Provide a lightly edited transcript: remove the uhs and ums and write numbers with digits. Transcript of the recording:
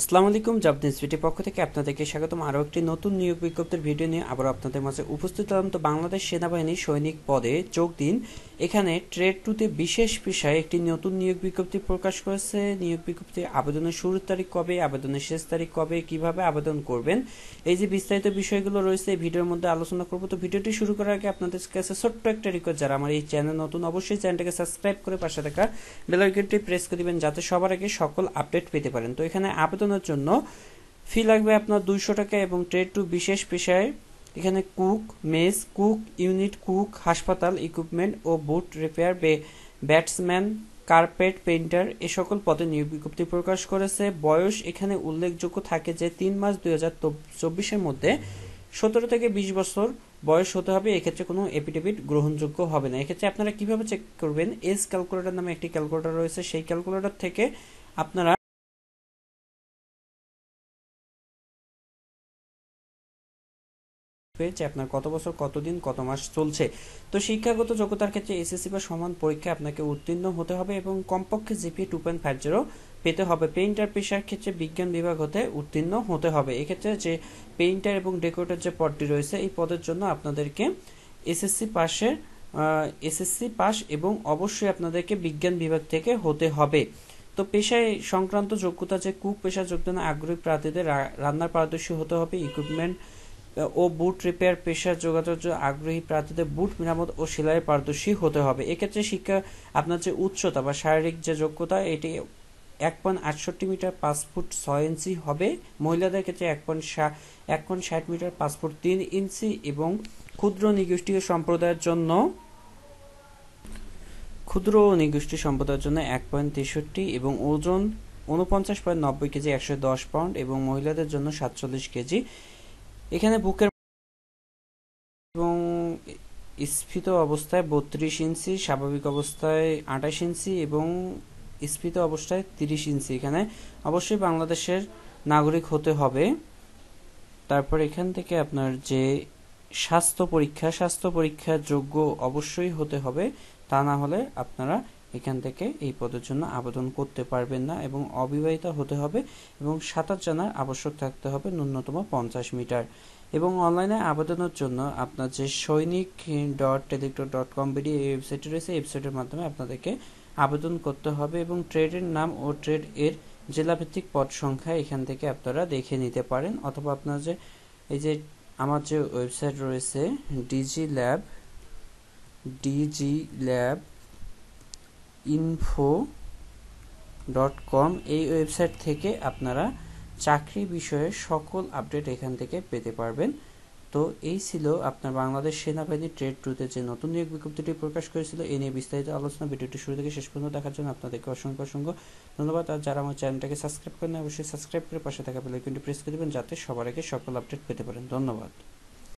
আসসালামু আলাইকুম জব নিউজের পক্ষ থেকে আপনাদেরকে স্বাগতম আরও একটি নতুন নিয়োগ বিজ্ঞপ্তির ভিডিও নিয়ে আবার আপনাদের মাঝে উপস্থিত হলাম। তো বাংলাদেশ সেনাবাহিনী সৈনিক পদে যোগ দিন, এখানে ট্রেড টুতে বিশেষ পেশায় একটি নতুন নিয়োগ বিজ্ঞপ্তি প্রকাশ করেছে। নিয়োগ বিজ্ঞপ্তি আবেদনের শুরুর তারিখ কবে, আবেদনের শেষ তারিখ কবে, কিভাবে আবেদন করবেন, এই যে বিস্তারিত বিষয়গুলো রয়েছে এই ভিডিওর মধ্যে আলোচনা করব। তো ভিডিওটি শুরু করার আগে আপনাদের কাছে ছোট্ট একটা রিকোয়েস্ট, যারা আমার এই চ্যানেল নতুন অবশ্যই চ্যানেলটাকে সাবস্ক্রাইব করে পাশে থাকা বেল আইকনটি প্রেস করে দিবেন যাতে সবার আগে সকল আপডেট পেতে পারেন। তো এখানে আবেদনের জন্য ফি লাগবে আপনার 200 টাকা এবং ট্রেড টু বিশেষ পেশায় এখানে cook, mess cook, unit cook, হাসপাতাল, ইকুইপমেন্ট ও boot repair, batsman, carpet painter এ সকল পদে নিয়োগ বিজ্ঞপ্তি প্রকাশ করেছে। বয়স এখানে উল্লেখযোগ্য থাকে যে 3 মার্চ 2024-এর মধ্যে 17 থেকে 20 বছর বয়স হতে হবে। এক্ষেত্রে কোনো এফিডেভিট গ্রহণযোগ্য হবে না। এক্ষেত্রে আপনারা কিভাবে চেক করবেন, এস ক্যালকুলেটর নামে একটি ক্যালকুলেটর রয়েছে, সেই ক্যালকুলেটর থেকে আপনারা যে আপনার কত বছর, কত দিন, কত মাস চলছে। তো শিক্ষাগত যোগ্যতার ক্ষেত্রে এসএসসি বা সমান পরীক্ষায় আপনাকে উত্তীর্ণ হতে হবে এবং কমপক্ষে জিপিএ 2.50 পেতে হবে। পেইন্টার পেশার ক্ষেত্রে বিজ্ঞান বিভাগ হতে উত্তীর্ণ হতে হবে। এক্ষেত্রে যে পেইন্টার এবং ডেকোরেটর যে পদটি রয়েছে এই পদের জন্য আপনাদেরকে এসএসসি পাস এবং অবশ্যই আপনাদেরকে বিজ্ঞান বিভাগ থেকে হতে হবে। তো পেশায় সংক্রান্ত যোগ্যতা যে কুক পেশা যোগ্যতা আগ্রহী প্রার্থীদের রান্নার পারদর্শী হতে হবে। ইকুইপমেন্ট ও বুট রিপেয়ার পেশার যোগাযোগ আগ্রহী প্রার্থীদের বুট মেরামত ও সেলাইয়ের পারদর্শী হতে হবে। এক্ষেত্রে শিক্ষা আপনার যে উচ্চতা বা শারীরিক যে যোগ্যতা এটি 1.68 মিটার 5 ফুট 6 ইঞ্চি হবে। মহিলাদের ক্ষেত্রে 1.60 মিটার 5 ফুট 3 ইঞ্চি এবং ক্ষুদ্র ও নিগোষ্ঠী সম্প্রদায়ের জন্য 1.63 এবং ওজন 49.90 কেজি 110 পাউন্ড এবং মহিলাদের জন্য 47 কেজি। এখানে বুকের এবং স্ফীত অবস্থায় 32 ইঞ্চি, স্বাভাবিক অবস্থায় 28 ইঞ্চি এবং স্ফীত অবস্থায় 30 ইঞ্চি। এখানে অবশ্যই বাংলাদেশের নাগরিক হতে হবে। তারপর এখান থেকে আপনার যে স্বাস্থ্য পরীক্ষা যোগ্য অবশ্যই হতে হবে, তা না হলে আপনারা এখান থেকে এই পদের জন্য আবেদন করতে পারবেন না এবং অবিবাহিত হতে হবে এবং সাঁতার জানার আবশ্যক থাকতে হবে ন্যূনতম 50 মিটার। এবং অনলাইনে আবেদনের জন্য আপনার যে sainik.teletalk.com এই ওয়েবসাইটটি রয়েছে, ওয়েবসাইটের মাধ্যমে আপনাদেরকে আবেদন করতে হবে এবং ট্রেডের নাম ও ট্রেড এর জেলাভিত্তিক পদ সংখ্যা এখান থেকে আপনারা দেখে নিতে পারেন, অথবা আপনার যে এই যে আমার যে ওয়েবসাইট রয়েছে digilabinfo.com এই ওয়েবসাইট থেকে আপনারা চাকরি বিষয়ে সকল আপডেট এখান থেকে পেতে পারবেন। তো এই ছিল আপনার বাংলাদেশ সেনাবাহিনী ট্রেড টুতে যে নতুন নিয়োগ বিজ্ঞপ্তিটি প্রকাশ করেছিল এ নিয়ে বিস্তারিত আলোচনা। ভিডিওটি শুরু থেকে শেষ পর্যন্ত দেখার জন্য আপনাদেরকে অসংখ্য ধন্যবাদ। আর যারা আমার চ্যানেলটাকে সাবস্ক্রাইব করেন অবশ্যই সাবস্ক্রাইব করে পাশে থাকা বেল আইকনটি প্রেস করে দেবেন যাতে সবার আগে সকল আপডেট পেতে পারেন। ধন্যবাদ।